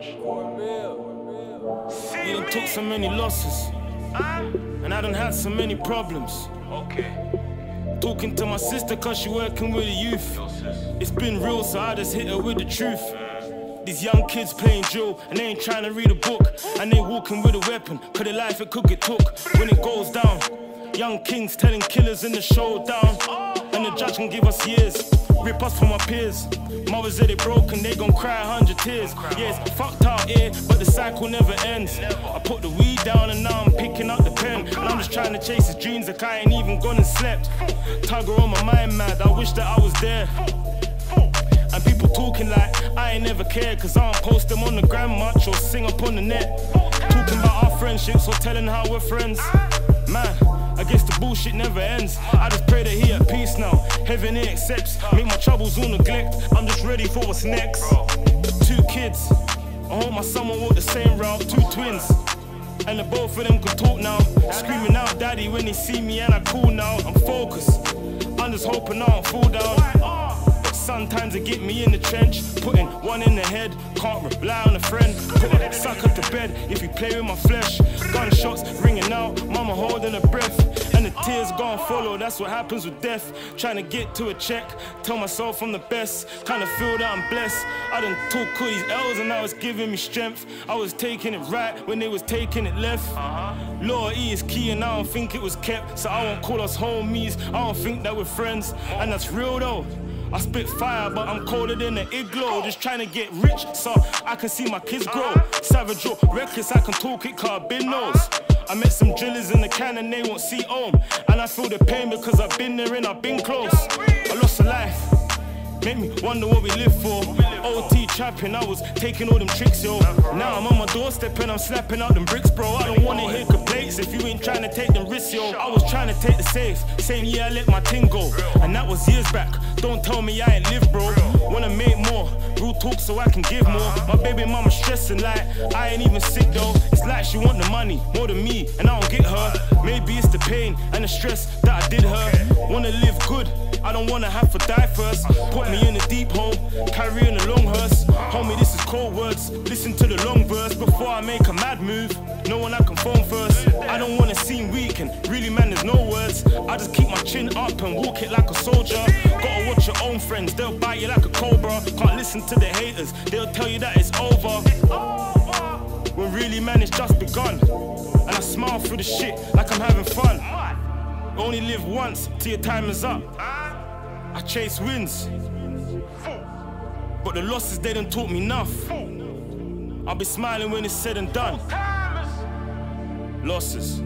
We done took so many losses, and I done had so many problems. Okay. Talking to my sister cause she working with the youth. It's been real, so I just hit her with the truth. These young kids playing drill, and they ain't trying to read a book, and they walking with a weapon, cause their life it could get took. When it goes down, young kings telling killers in the showdown, and the judge can give us years. Rip us from our peers. Mothers say they broken, they gon' cry 100 tears. Yeah, it's fucked out here, but the cycle never ends. I put the weed down and now I'm picking up the pen. And I'm just trying to chase his dreams like I ain't even gone and slept. Tugger on my mind mad, I wish that I was there. And people talking like I ain't never cared, cause I don't post them on the gram much or sing up on the net. Talking about our friendships or telling how we're friends. Man, I guess the bullshit never ends. I just pray that he at peace now, heaven he accepts. Make my troubles all neglect, I'm just ready for what's next. 2 kids, I hope my son will walk the same route. 2 twins, and the both of them can talk now. Screaming out daddy when they see me and I cool now. I'm focused, I'm just hoping I don't fall down. But sometimes they get me in the trench, putting one in the head, can't rely on a friend. Put a sack up to bed if you play with my flesh. Gunshots ringing out, mama holding her breath. And the tears gone follow, that's what happens with death. Trying to get to a check, tell myself I'm the best. Kinda feel that I'm blessed. I done took all these L's and now it's giving me strength. I was taking it right when they was taking it left. Lord E is key and I don't think it was kept. So I won't call us homies, I don't think that we're friends. And that's real though. I spit fire, but I'm colder than an igloo. Just trying to get rich so I can see my kids grow. Savage or reckless, I can talk it cause I've been knows. I met some drillers in the can and they won't see home. And I feel the pain because I've been there and I've been close. I lost a life, make me wonder what we live for. OT trapping, I was taking all them tricks, yo. Now I'm on my doorstep and I'm slapping out them bricks, bro. I don't wanna hear complaints if you ain't trying to take them risks, yo. I was trying to take the safe, same year I let my ting go. And that was years back, don't tell me I ain't lived, bro. Wanna make more, real talk so I can give more. My baby mama stressing like I ain't even sick, though. It's like she want the money more than me and I don't get her. Maybe it's the pain and the stress that I did her. Wanna live good, I don't wanna have to die first. Put me in a deep hole, carrying a long hearse. Homie, this is cold words, listen to the long verse. Before I make a mad move, no one I can phone first. I don't wanna seem weak and really man there's no words. I just keep my chin up and walk it like a soldier. Gotta watch your own friends, they'll bite you like a cobra. Can't listen to the haters, they'll tell you that it's over. When really man it's just begun. And I smile through the shit like I'm having fun. You only live once till your time is up. I chase wins, but the losses they done taught me enough. I'll be smiling when it's said and done. Losses.